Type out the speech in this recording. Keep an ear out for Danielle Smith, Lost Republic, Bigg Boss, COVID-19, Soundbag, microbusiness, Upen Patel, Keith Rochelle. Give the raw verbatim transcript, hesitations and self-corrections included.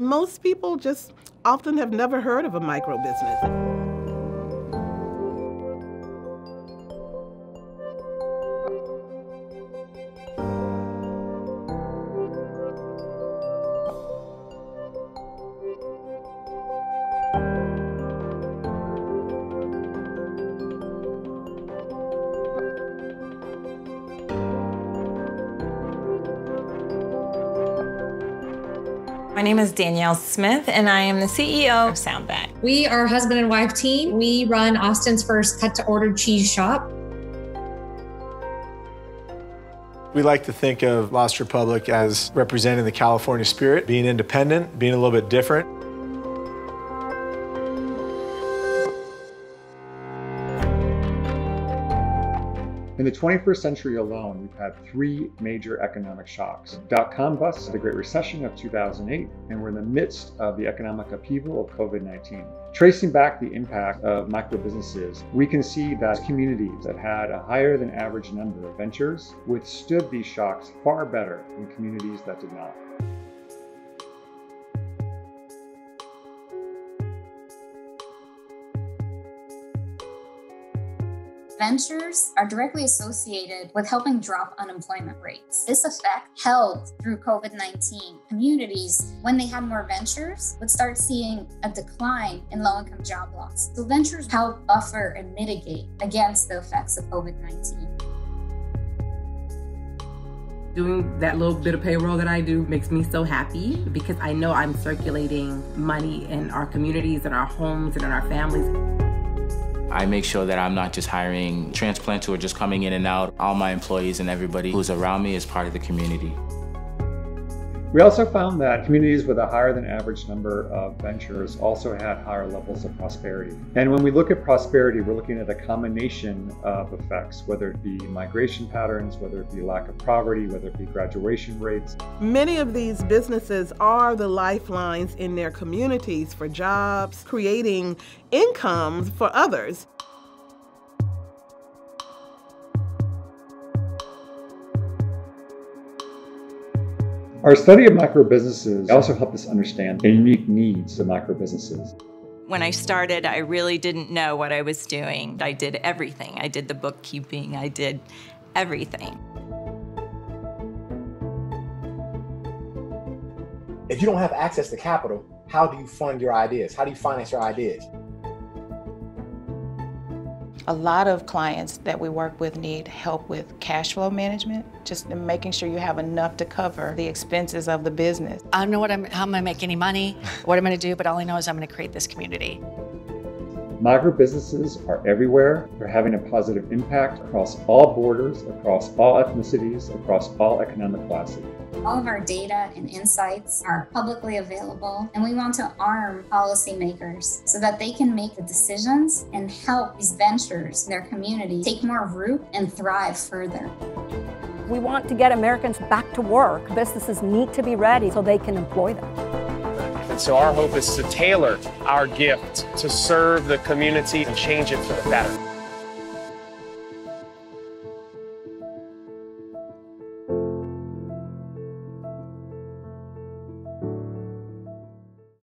Most people just often have never heard of a micro-business. My name is Danielle Smith, and I am the C E O of Soundbag. We are a husband and wife team. We run Austin's first cut-to-order cheese shop. We like to think of Lost Republic as representing the California spirit, being independent, being a little bit different. In the twenty-first century alone, we've had three major economic shocks. Dot-com bust, the Great Recession of two thousand eight, and we're in the midst of the economic upheaval of COVID nineteen. Tracing back the impact of micro-businesses, we can see that communities that had a higher than average number of ventures withstood these shocks far better than communities that did not. Ventures are directly associated with helping drop unemployment rates. This effect held through COVID nineteen. Communities, when they had more ventures, would start seeing a decline in low-income job loss. So ventures help buffer and mitigate against the effects of COVID nineteen. Doing that little bit of payroll that I do makes me so happy because I know I'm circulating money in our communities, in our homes, and in our families. I make sure that I'm not just hiring transplants who are just coming in and out. All my employees and everybody who's around me is part of the community. We also found that communities with a higher than average number of ventures also had higher levels of prosperity. And when we look at prosperity, we're looking at a combination of effects, whether it be migration patterns, whether it be lack of poverty, whether it be graduation rates. Many of these businesses are the lifelines in their communities for jobs, creating incomes for others. Our study of microbusinesses also helped us understand the unique needs of microbusinesses. When I started, I really didn't know what I was doing. I did everything. I did the bookkeeping. I did everything. If you don't have access to capital, how do you fund your ideas? How do you finance your ideas? A lot of clients that we work with need help with cash flow management, just making sure you have enough to cover the expenses of the business. I don't know what I'm, how I'm gonna make any money, what I'm gonna do, but all I know is I'm gonna create this community. Micro businesses are everywhere. They're having a positive impact across all borders, across all ethnicities, across all economic classes. All of our data and insights are publicly available, and we want to arm policymakers so that they can make the decisions and help these ventures, their community, take more root and thrive further. We want to get Americans back to work. Businesses need to be ready so they can employ them. So our hope is to tailor our gift to serve the community and change it for the better.